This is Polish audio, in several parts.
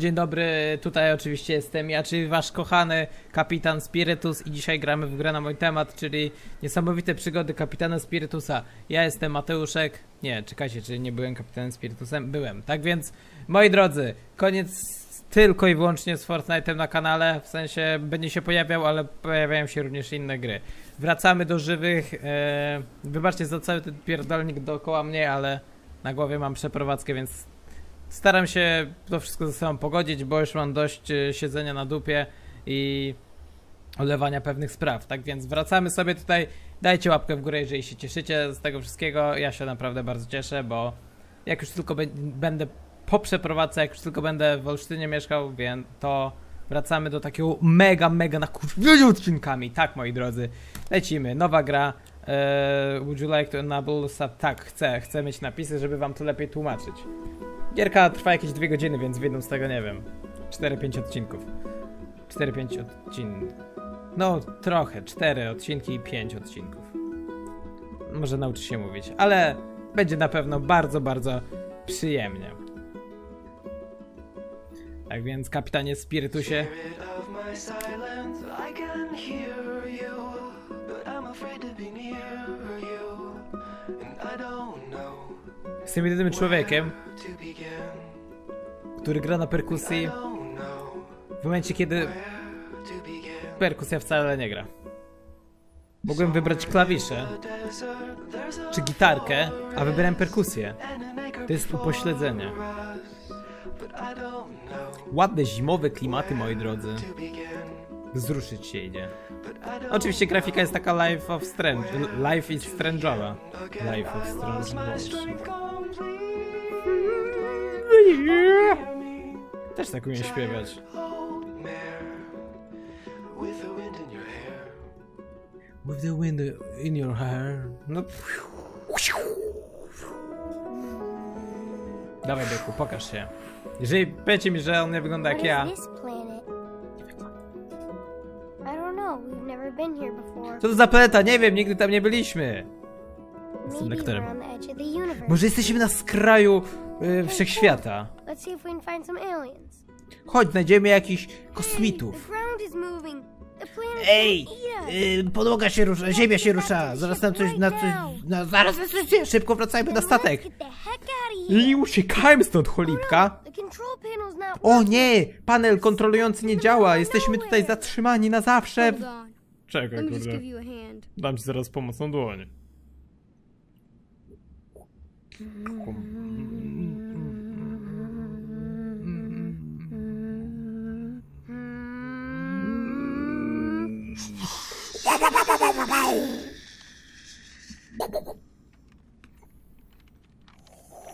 Dzień dobry, tutaj oczywiście jestem ja, czyli wasz kochany kapitan Spiritus i dzisiaj gramy w grę na mój temat, czyli niesamowite przygody kapitana Spiritusa. Ja jestem Mateuszek, nie, czekajcie, czy nie byłem kapitanem Spiritusem? Byłem. Tak więc, moi drodzy, koniec tylko i wyłącznie z Fortnite'em na kanale, w sensie będzie się pojawiał, ale pojawiają się również inne gry. Wracamy do żywych, wybaczcie za cały ten pierdolnik dookoła mnie, ale na głowie mam przeprowadzkę, więc staram się to wszystko ze sobą pogodzić, bo już mam dość siedzenia na dupie i olewania pewnych spraw. Tak więc wracamy sobie tutaj, dajcie łapkę w górę, jeżeli się cieszycie z tego wszystkiego. Ja się naprawdę bardzo cieszę, bo jak już tylko będę po przeprowadzce, jak już tylko będę w Olsztynie mieszkał, więc to wracamy do takiego mega nakurwienia odcinkami. Tak, moi drodzy, lecimy, nowa gra. Would you like to enable sub? Tak, chcę mieć napisy, żeby wam to lepiej tłumaczyć. Gierka trwa jakieś 2 godziny, więc w jedną z tego, nie wiem, 4-5 odcinków. 4-5 odcinków. No, trochę. 4 odcinki i 5 odcinków. Może nauczy się mówić, ale będzie na pewno bardzo przyjemnie. Tak więc, kapitanie Spiritusie. Jestem jedynym człowiekiem, który gra na perkusji w momencie, kiedy perkusja wcale nie gra. Mogłem wybrać klawisze czy gitarkę, a wybrałem perkusję. To jest upośledzenie. Ładne zimowe klimaty, moi drodzy. Wzruszyć się idzie. Oczywiście grafika jest taka Life of Strange. Life is Strange'owa. Life of Strange'owa. Też tak umiem śpiewać. With the wind in your hair. No. Dawaj, Beku, pokaż się. Jeżeli powiecie mi, że on nie wygląda jak ja. Co to za planeta? Nie wiem, nigdy tam nie byliśmy. Jestem lektorem. Może jesteśmy na skraju wszechświata. Chodź, znajdziemy jakichś kosmitów. Ej, podłoga się rusza, ziemia się rusza. Zaraz tam coś na zaraz coś. Szybko wracajmy na statek. I uciekajmy stąd, cholipka. O nie, panel kontrolujący nie działa. Jesteśmy tutaj zatrzymani na zawsze. Czekaj, kurde. Dam ci zaraz pomocną dłoń.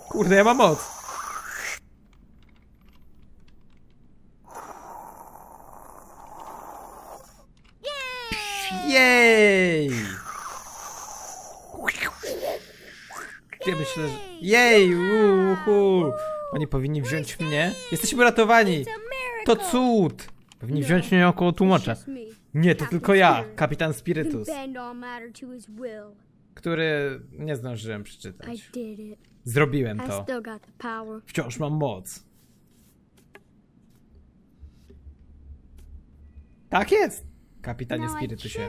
Kurde, ja mam moc. Jej! Ja myślę, że... Jej! Uhu. Oni powinni wziąć mnie. Jesteśmy ratowani! To cud! Powinni wziąć mnie około tłumacza. Nie, to tylko ja, kapitan Spiritus, który nie zdążyłem przeczytać. Zrobiłem to. Wciąż mam moc. Tak jest, kapitanie Spiritusie.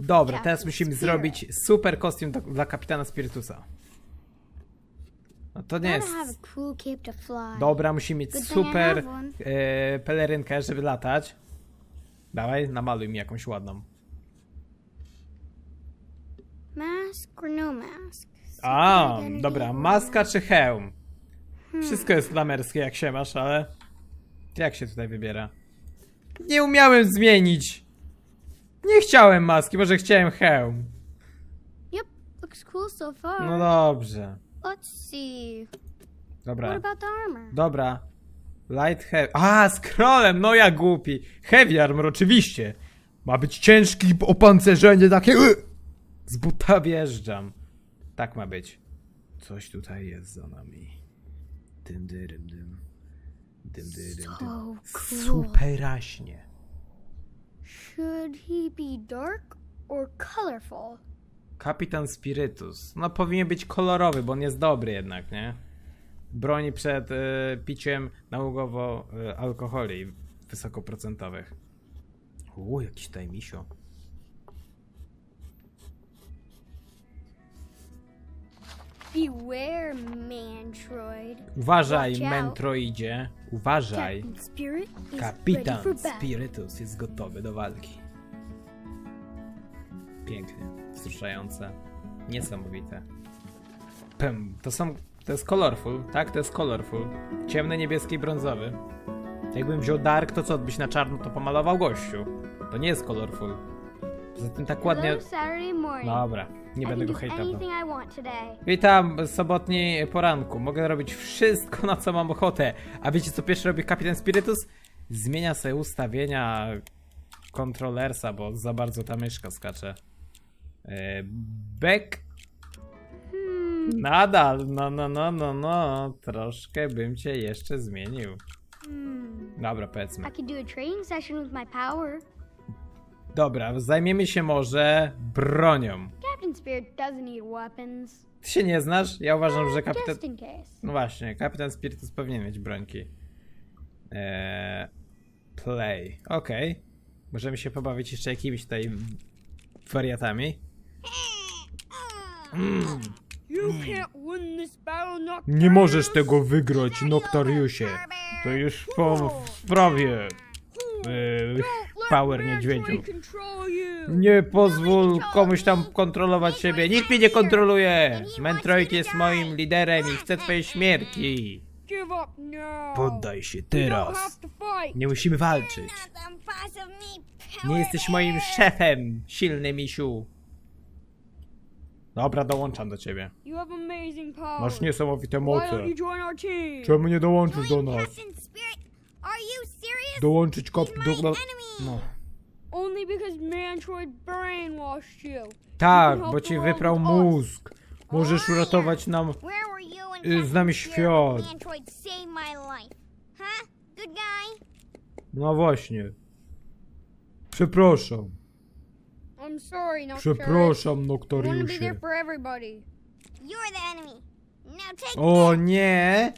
Dobra, teraz musimy zrobić super kostium dla kapitana Spiritusa. No to nie jest... Dobra, musimy mieć super pelerynkę, żeby latać. Dawaj, namaluj mi jakąś ładną. Mask or no mask? A, dobra, maska czy hełm? Wszystko jest lamerskie, jak się masz, ale... Jak się tutaj wybiera? Nie umiałem zmienić! Nie chciałem maski, może chciałem hełm. No dobrze. Dobra. Dobra. Light heavy. A, z królem, no ja głupi. Heavy armor, oczywiście. Ma być ciężki, opancerzenie takie. Z buta wjeżdżam. Tak ma być. Coś tutaj jest za nami. Dym, dyrym, dym. Dym, dyrym, dym. Superaśnie. Should he be dark or colorful? Kapitan Spiritus. No powinien być kolorowy, bo on jest dobry jednak, nie? broni przed piciem nałogowo alkoholi wysokoprocentowych. O, jakiś tajmisio. Beware, Mandroid. Uważaj, Mentroidzie. Uważaj. Kapitan Spiritus jest gotowy do walki. Pięknie, wzruszające, niesamowite. Pym, to jest colorful, tak? To jest colorful. Ciemny, niebieski i brązowy. Jakbym wziął dark, to co, byś na czarno to pomalował, gościu? To nie jest colorful. Poza tym tak ładnie... Dobra, nie będę go hejtował. Witam, sobotni poranku. Mogę robić wszystko, na co mam ochotę. A wiecie, co pierwszy robi Kapitan Spiritus? Zmienia sobie ustawienia kontrolersa, bo za bardzo ta myszka skacze. Back. Nadal, no. Troszkę bym cię jeszcze zmienił. Dobra, powiedzmy. Dobra, zajmiemy się może bronią. Ty się nie znasz? Ja uważam, że kapitan... No właśnie, Kapitan Spiritus powinien mieć brońki. Play. Okej. Okay. Możemy się pobawić jeszcze jakimiś tutaj wariatami. Nie możesz tego wygrać, Noctariusie. To już po sprawie power niedźwiedziu. Nie pozwól komuś tam kontrolować siebie. Nikt mnie nie kontroluje. Mentroid jest moim liderem i chce twojej śmierci. Poddaj się teraz. Nie musimy walczyć. Nie jesteś moim szefem, silny misiu. Dobra, dołączam do ciebie. Masz niesamowite moce. Czemu nie dołączysz do nas? Dołączyć do nas. No. Tak, bo ci wyprał mózg. Możesz uratować nam... z nami świat. No właśnie. Przepraszam. Przepraszam, Noctariusie. O nie!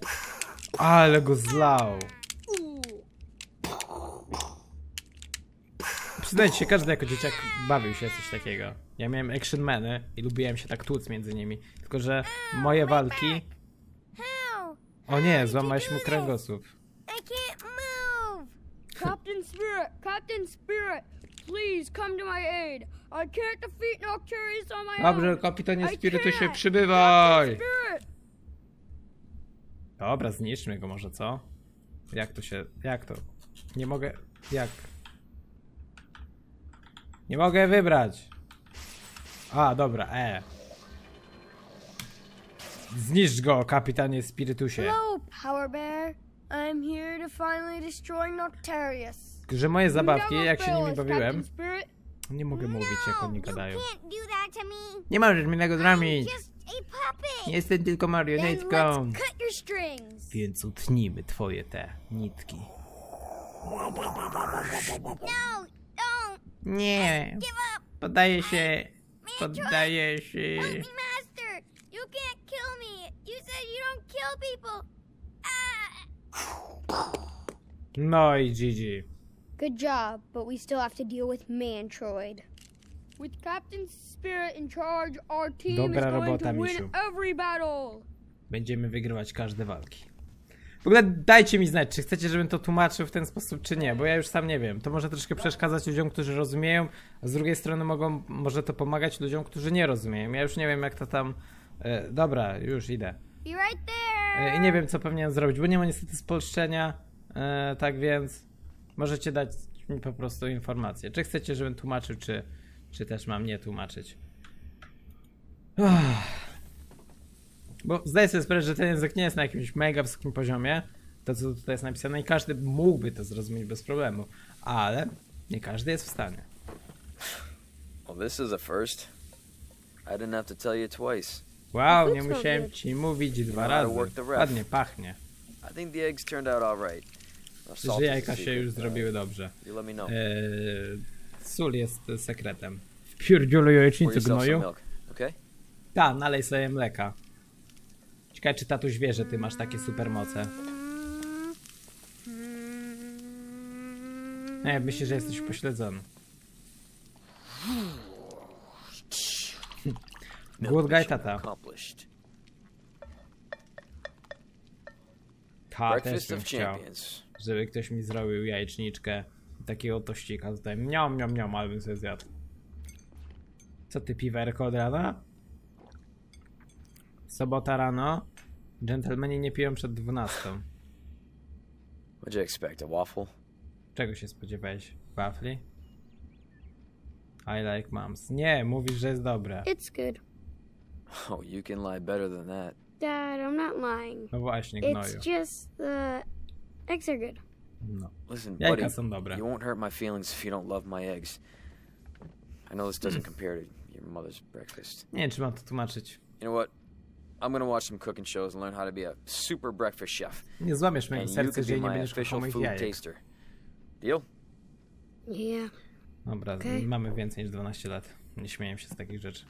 Ale go zlał. Przyznajcie się, każdy jako dzieciak bawił się coś takiego. Ja miałem action meny i lubiłem się tak tłuc między nimi. Tylko że moje walki... O nie, złamałeś mu kręgosłup. Captain Spirit, please come to my aid. I can't defeat Noctarius on my own. Dobrze, Kapitanie Spiritusie, przybywaj! Dobra, zniszczmy go może, co? Jak to się... jak to? Nie mogę... jak? Nie mogę wybrać. A, dobra, Zniszcz go, Kapitanie Spiritusie. Hello, Power Bear. I'm here to finally destroy Noctarius. Że moje zabawki, jak się nimi bawiłem. Nie mogę mówić, jak oni gadają. Nie możesz mnie tego zrobić. Jestem tylko marionetką. Więc utnijmy twoje te nitki. Nie. Poddaję się. Poddaję się. No i GG. Good job, but we still have to deal with Mantroid. With Captain Spirit in charge, our team is going to win every battle. Będziemy wygrywać każde walki. W ogóle dajcie mi znać, czy chcecie, żebym to tłumaczył w ten sposób, czy nie, bo ja już sam nie wiem. To może troszkę przeszkadzać ludziom, którzy rozumieją, a z drugiej strony może to pomagać ludziom, którzy nie rozumieją. Ja już nie wiem, jak to tam... dobra, już idę. I nie wiem, co powinienem zrobić, bo nie ma niestety spolszczenia, tak więc możecie dać mi po prostu informację. Czy chcecie, żebym tłumaczył, czy też mam nie tłumaczyć. Bo zdaję sobie sprawę, że ten język nie jest na jakimś mega wysokim poziomie, to co tutaj jest napisane, i każdy mógłby to zrozumieć bez problemu, ale nie każdy jest w stanie. Well, this is a first. I didn't have to tell you twice. Wow, nie musiałem ci mówić dwa razy. Ładnie pachnie. Że jajka się już zrobiły dobrze. Sól jest sekretem. Wpierdzielę jajecznicę, gnoju. Ta, nalej sobie mleka. Ciekawe, czy tatuś wie, że ty masz takie supermoce. Nie, myślę, że jesteś pośledzony. Good guy, tata. Ta też bym chciał, żeby ktoś mi zrobił jajeczniczkę i takiego tościka tutaj. Miam, miam, miam, ale bym sobie zjadł. Co ty, piwerko od rana? Sobota rano. Dżentelmeni nie piją przed 12. Czego się spodziewałeś? Wafli? I like moms. Nie, mówisz, że jest dobre. It's good. Oh, you can lie better than that. Dad, I'm not lying. No właśnie, gnoju. It's just the eggs are good. No. Listen, buddy, you won't hurt my feelings if you don't love my eggs. I know this doesn't compare to your mother's breakfast. Nie, trzeba to tłumaczyć. You know what? I'm gonna watch some cooking shows and learn how to be a super breakfast chef. Nie złamiesz mojego serca, że nie będziesz kochał moich jajek. Deal? Yeah. Dobra, okay. Mamy więcej niż 12 lat. Nie śmieję się z takich rzeczy.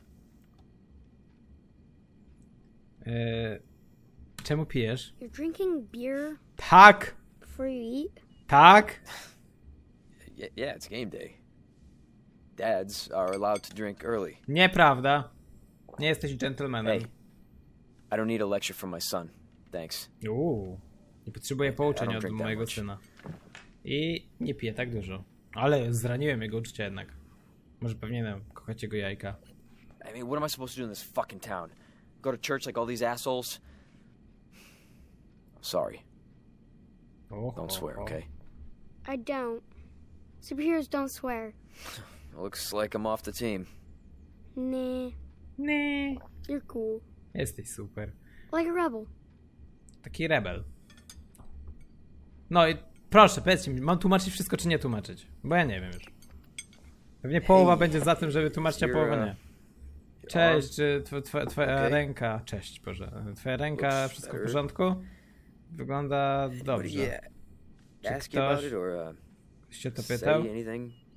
Czemu pijesz? You're drinking beer? Tak! Free? Tak! Yeah, it's game day. Dads are allowed to drink early. Nieprawda. Nie jesteś gentlemanem. Hey, I don't need a lecture from my son. Thanks. Nie potrzebuję pouczenia od mojego syna. I nie piję tak dużo. Ale zraniłem jego uczucia jednak. Może powinienem kochać jego jajka. I mean, what am I supposed to do in this fucking town? Go to church like all these assholes? I'm sorry. Don't swear, okay? I don't. Superheroes don't swear. Looks like I'm off the team. Nah. Nah. You're cool. Jesteś super. Like a rebel. Taki rebel. No i proszę, powiedzcie mi, mam tłumaczyć wszystko czy nie tłumaczyć? Bo ja nie wiem już. Pewnie połowa będzie za tym, żeby tłumaczyć, a połowa nie. Cześć, twoja ręka... Cześć, Boże. Twoja ręka, wszystko w porządku? Wygląda dobrze. Czy ktoś się to pytał?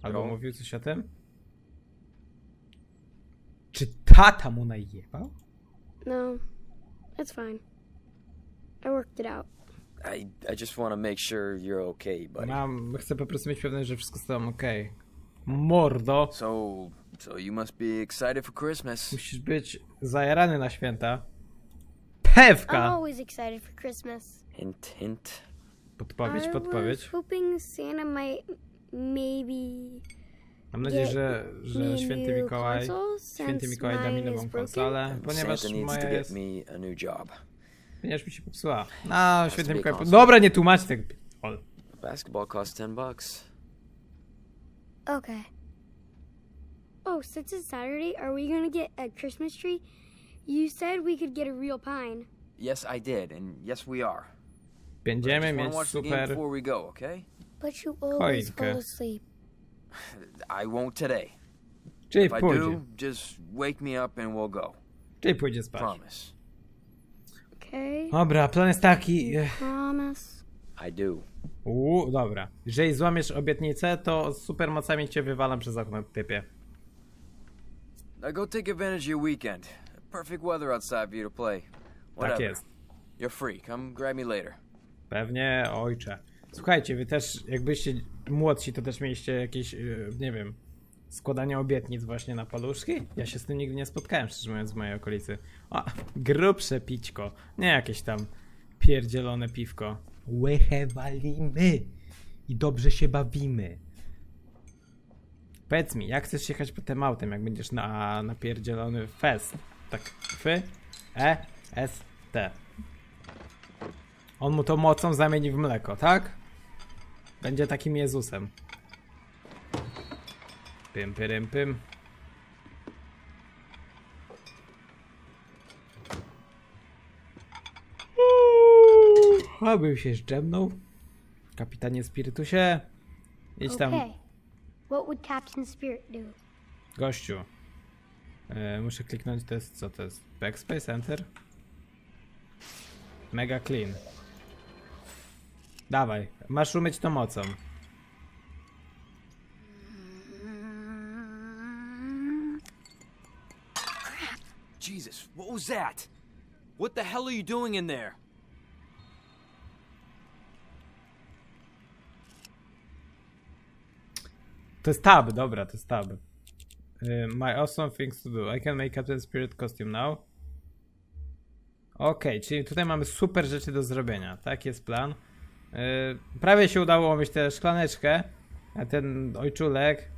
Albo mówił coś o tym? Czy tata mu najebał? No, it's fine. I worked it out. I just want to make sure you're okay, buddy. Chcę po prostu mieć pewność, że wszystko jest okej. Mordo. So you must be excited for Christmas. Musisz być zajarany na święta. Pewka. I'm always excited for Christmas. Hint, hint. Podpowiedź. I'm hoping Santa might maybe. Mam nadzieję, że święty Mikołaj da mi nową konsolę, ponieważ moja jest. Ponieważ mi się popsuła. No, święty Mikołaj. Dobra, nie tłumacz tego. Basketball costs $10. Okay. Oh, since it's Saturday, are we gonna get a Christmas tree? You said we could get a real pine. Yes, I did, and yes, we are. Będziemy mieć super. Before we go, okay? But you always fall asleep. I won't today. If I do, just wake me up and we'll go. Czyli pójdzie spać. Promise. Okay. Dobra, plan jest taki. Promise. I do. Dobra. Jeżeli złamiesz obietnicę, to z supermocami cię wywalam przez okno, typie. Now go take advantage of your weekend. Perfect weather outside for you to play. Whatever. Tak jest. You're free. Come grab me later. Pewnie, ojcze. Słuchajcie, wy też, jakbyście młodsi, to też mieliście jakieś, nie wiem, składanie obietnic właśnie na paluszki? Ja się z tym nigdy nie spotkałem, szczerze mówiąc, w mojej okolicy. O, grubsze pićko. Nie jakieś tam pierdzielone piwko. Łychę walimy i dobrze się bawimy. Powiedz mi, jak chcesz jechać po tym autem, jak będziesz na pierdzielony fest? Tak, F-E-S-T. On mu to mocą zamieni w mleko, tak? Będzie takim Jezusem. Pym, pym, pym. Aby się zdrzemnął. Kapitanie Spirytusie. Idź tam. What would Captain Spirit do? Gościu. Muszę kliknąć, to jest co to jest? Backspace, enter. Mega clean. Dawaj, masz umyć to mocą. Jesus, what was that? What the hell are you doing in there? To jest tab, dobra, to jest tab. My awesome things to do. I can make Captain Spirit costume now. Okej, czyli tutaj mamy super rzeczy do zrobienia. Taki jest plan. Prawie się udało omówić tę szklaneczkę. A ten ojczulek...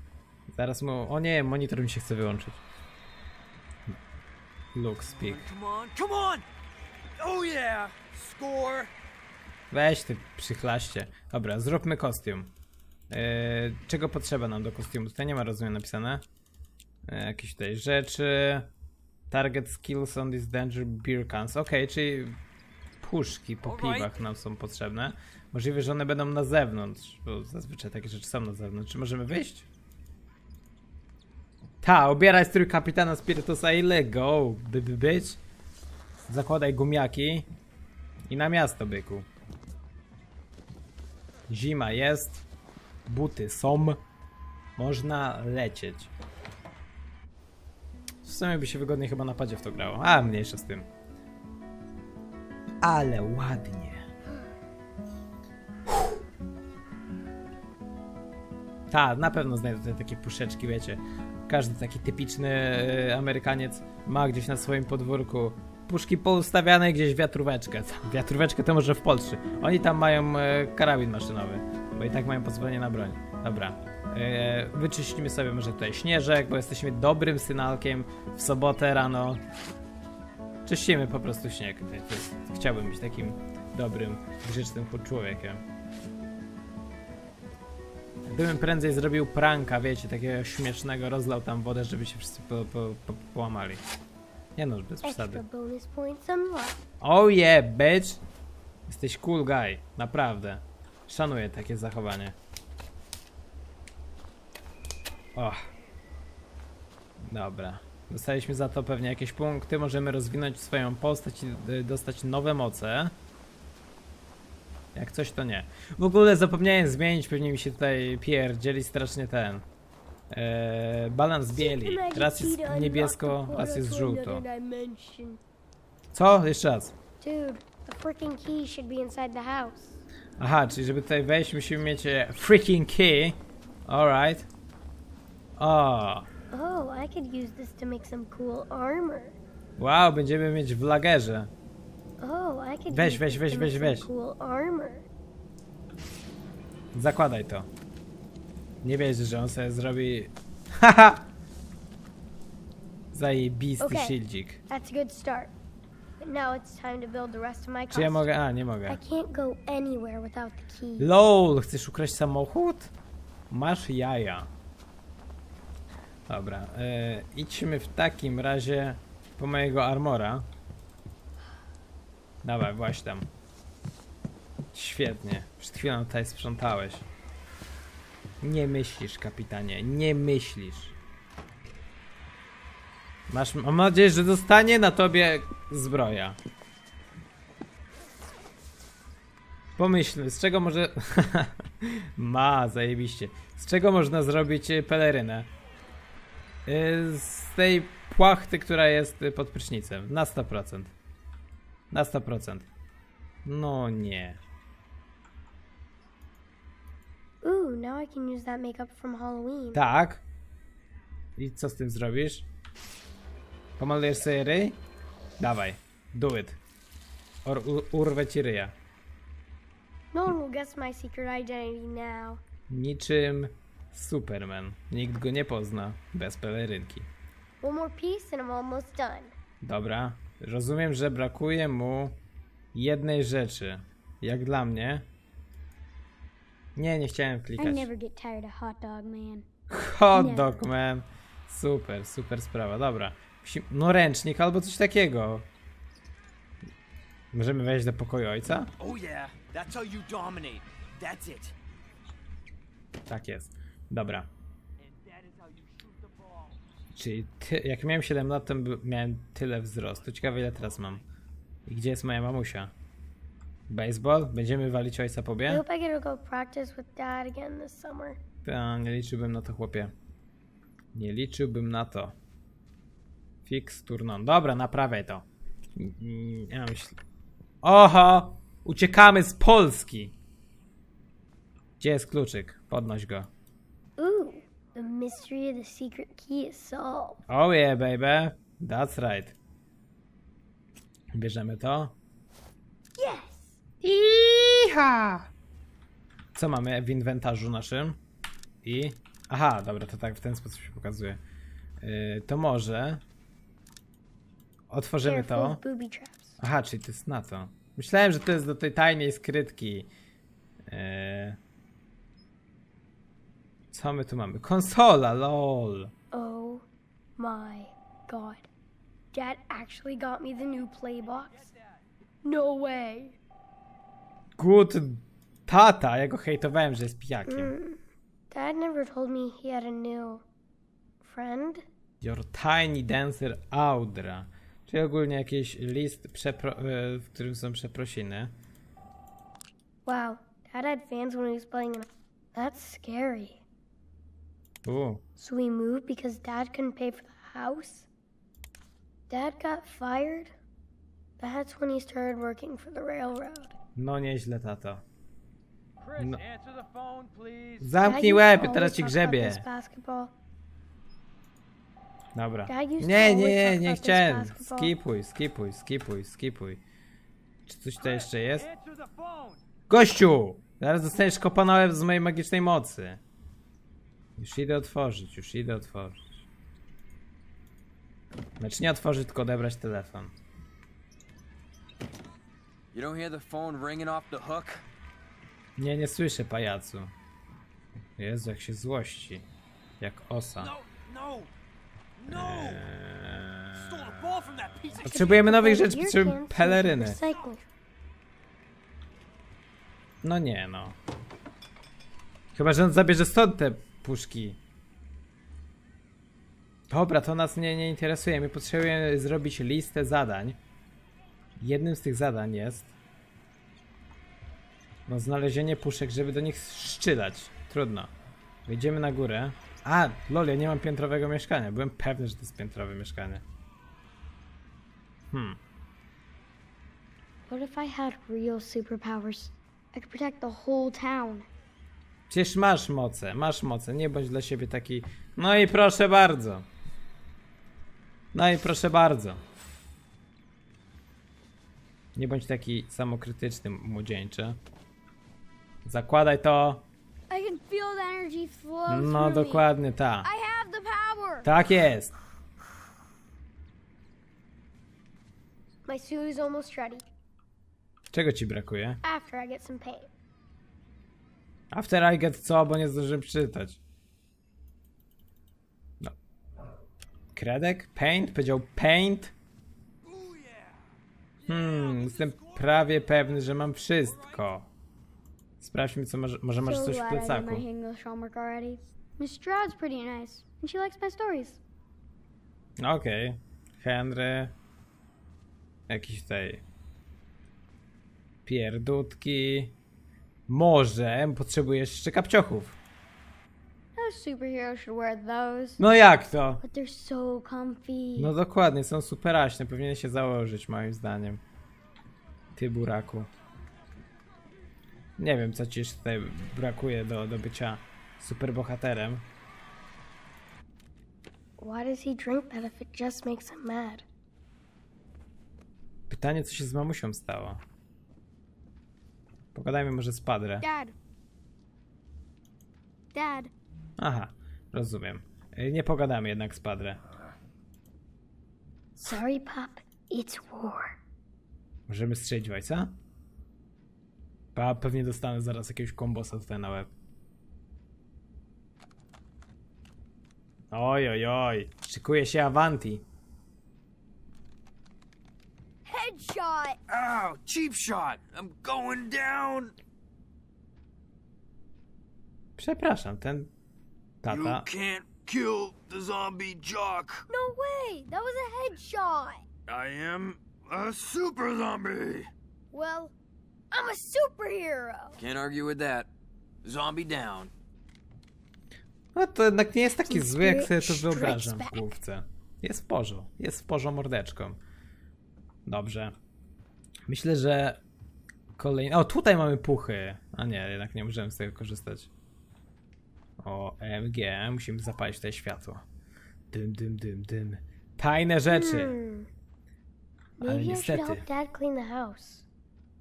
Zaraz mu... O nie, monitor mi się chce wyłączyć. Look, speak. Weź ty, przychlaście. Dobra, zróbmy kostium. Czego potrzeba nam do kostiumu? Tutaj nie ma, rozumiem, napisane. Jakieś tutaj rzeczy. Target skills on this danger beer cans. Okej, czyli puszki po piwach nam są potrzebne. Możliwe, że one będą na zewnątrz, bo zazwyczaj takie rzeczy są na zewnątrz. Czy możemy wyjść? Ta, obieraj strój kapitana Spiritusa i let go, by być. Zakładaj gumiaki i na miasto, byku. Zima jest, buty są, można lecieć. W sumie by się wygodnie chyba na padzie w to grało, a mniejsza z tym. Ale ładnie. Ta, na pewno znajdę tutaj takie puszeczki, wiecie. Każdy taki typiczny Amerykaniec ma gdzieś na swoim podwórku puszki poustawiane, gdzieś wiatróweczkę. Wiatróweczkę to może w Polsce. Oni tam mają karabin maszynowy, bo i tak mają pozwolenie na broń. Dobra, wyczyścimy sobie może tutaj śnieżek, bo jesteśmy dobrym synalkiem w sobotę rano. Czyścimy po prostu śnieg. Chciałbym być takim dobrym, grzecznym człowiekiem. Gdybym prędzej zrobił pranka, wiecie, takiego śmiesznego, rozlał tam wodę, żeby się wszyscy połamali. Nie no, bez przesady. Oh yeah, bitch! Jesteś cool guy, naprawdę. Szanuję takie zachowanie. Och. Dobra. Dostaliśmy za to pewnie jakieś punkty, możemy rozwinąć swoją postać i dostać nowe moce. Jak coś, to nie. W ogóle zapomniałem zmienić, pewnie mi się tutaj pierdzieli strasznie ten balans bieli. Raz jest niebiesko, raz jest żółto. Co? Jeszcze raz. Aha, czyli żeby tutaj wejść, musimy mieć freaking key. Alright. O. Wow, będziemy mieć w lagerze. Weź. Zakładaj to. Nie wiesz, że on sobie zrobi. Haha! Zajebisty shieldzik. Czy ja mogę? A, nie mogę. LOL, chcesz ukraść samochód? Masz jaja. Dobra, idźmy w takim razie po mojego armora. Dawaj, właśnie tam. Świetnie. Przed chwilą tutaj sprzątałeś. Nie myślisz, kapitanie. Nie myślisz. Masz... Mam nadzieję, że zostanie na tobie zbroja. Pomyśl, z czego może... Ma, zajebiście. Z czego można zrobić pelerynę? Z tej płachty, która jest pod prysznicem. Na 100%. Na 100%. No nie. Now I can use that makeup from Halloween. Tak. I co z tym zrobisz? Pomalujesz sobie ryj? Dawaj. Do it. Urwę ci ryja. No one will guess my secret identity now. Niczym Superman. Nikt go nie pozna bez pelerynki. One more piece and I'm almost done. Dobra. Rozumiem, że brakuje mu jednej rzeczy. Jak dla mnie. Nie, nie chciałem klikać. Hot dog man. Super, super sprawa. Dobra. No ręcznik albo coś takiego. Możemy wejść do pokoju ojca? Tak jest. Dobra. Czyli jak miałem 7 lat, to miałem tyle wzrostu. Ciekawe, ile teraz mam. I gdzie jest moja mamusia? Baseball? Będziemy walić ojca po bie? Ta, nie liczyłbym na to, chłopie. Nie liczyłbym na to. Fix turnon. Dobra, naprawiaj to. Ja myślę... Oho! Uciekamy z Polski! Gdzie jest kluczyk? Podnoś go. Ooh, the mystery of the secret key is solved. Oh yeah, baby. That's right. Bierzemy to. Yes! Iha! Co mamy w inwentarzu naszym? I... Aha, dobra, to tak w ten sposób się pokazuje. To może... Otworzymy to. Aha, czyli to jest na to. Myślałem, że to jest do tej tajnej skrytki. Co my tu mamy? Konsola, lol. Oh my god. Dad actually got me the new playbox. No way. Good tata, ja go hejtowałem, że jest pijakiem. Dad never told me he had a new friend. Your tiny dancer Audra. Czyli ogólnie jakiś list, w którym są przeprosiny. Wow, Dad had fans when he was playing in... That's scary. Ooh. So we moved because Dad couldn't pay for the house? Dad got fired? That's when he started working for the railroad. No nieźle, tato. No. Zamknij łeb, teraz ci grzebie. Dobra. Nie chciałem. Skipuj. Czy coś to jeszcze jest? Gościu! Zaraz dostaniesz kopa na łeb z mojej magicznej mocy. Już idę otworzyć. Znaczy nie otworzyć, tylko odebrać telefon. Nie, nie słyszę, pajacu. Jezu, jak się złości. Jak osa. Potrzebujemy nowych rzeczy, potrzebujemy peleryny. No nie no. Chyba, że on zabierze stąd te puszki. Dobra, to nas nie interesuje. My potrzebujemy zrobić listę zadań. Jednym z tych zadań jest... No znalezienie puszek, żeby do nich strzelać. Trudno. Wejdziemy na górę. A, lol, ja nie mam piętrowego mieszkania. Byłem pewny, że to jest piętrowe mieszkanie. What if I had real superpowers? I could protect the whole town. Przecież masz moce. Nie bądź dla siebie taki... No i proszę bardzo. Nie bądź taki samokrytyczny, młodzieńcze. Zakładaj to. No dokładnie ta. Tak jest. Czego ci brakuje? After I get co, bo nie zdążyłem przeczytać. No. Kredek? Paint? Powiedział paint? Jestem prawie pewny, że mam wszystko. Sprawdźmy, co może masz coś w plecaku. Okej. Henry. Jakiś tej... Pierdutki. Może potrzebujesz jeszcze kapciochów. No jak to? No dokładnie, są superaśne. Powinien się założyć, moim zdaniem. Ty buraku. Nie wiem, co ci jeszcze tutaj brakuje do bycia superbohaterem. Pytanie, co się z mamusią stało? Pogadajmy może z padre. Dad. Aha, rozumiem. Nie pogadamy jednak z padre. Sorry, pap, it's war. Możemy strzelić w ojca? Pap, pewnie dostanę zaraz jakiegoś kombosa tutaj na łeb. Oj. Szykuje się Avanti. Headshot! Ow, cheap shot! I'm going down! Przepraszam, ten tata. You can't kill the zombie jock. No way! That was a headshot. I am a super zombie. Well, I'm a superhero. Can't argue with that. Zombie down. No to jednak nie jest taki zły, jak sobie to wyobrażam w główce. Jest w porządku mordeczką. Dobrze. Myślę, że kolejny... O, tutaj mamy puchy. A nie, jednak nie możemy z tego korzystać. OMG, musimy zapalić tutaj światło. Dym, dym, dym, dym. Tajne rzeczy. Ale niestety.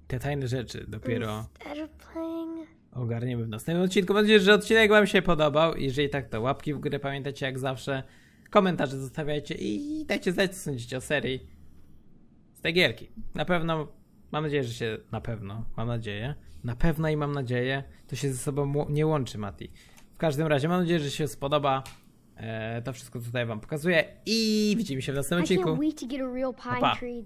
Te tajne rzeczy dopiero ogarniemy w następnym odcinku. Mam nadzieję, że odcinek wam się podobał. Jeżeli tak, to łapki w górę, pamiętajcie jak zawsze. Komentarze zostawiajcie i dajcie znać, co sądzicie o serii z tej gierki. Na pewno, mam nadzieję, że się, na pewno i mam nadzieję, to się ze sobą nie łączy, Mati. W każdym razie, mam nadzieję, że się spodoba to wszystko, co tutaj wam pokazuję i widzimy się w następnym odcinku. Pa, pa.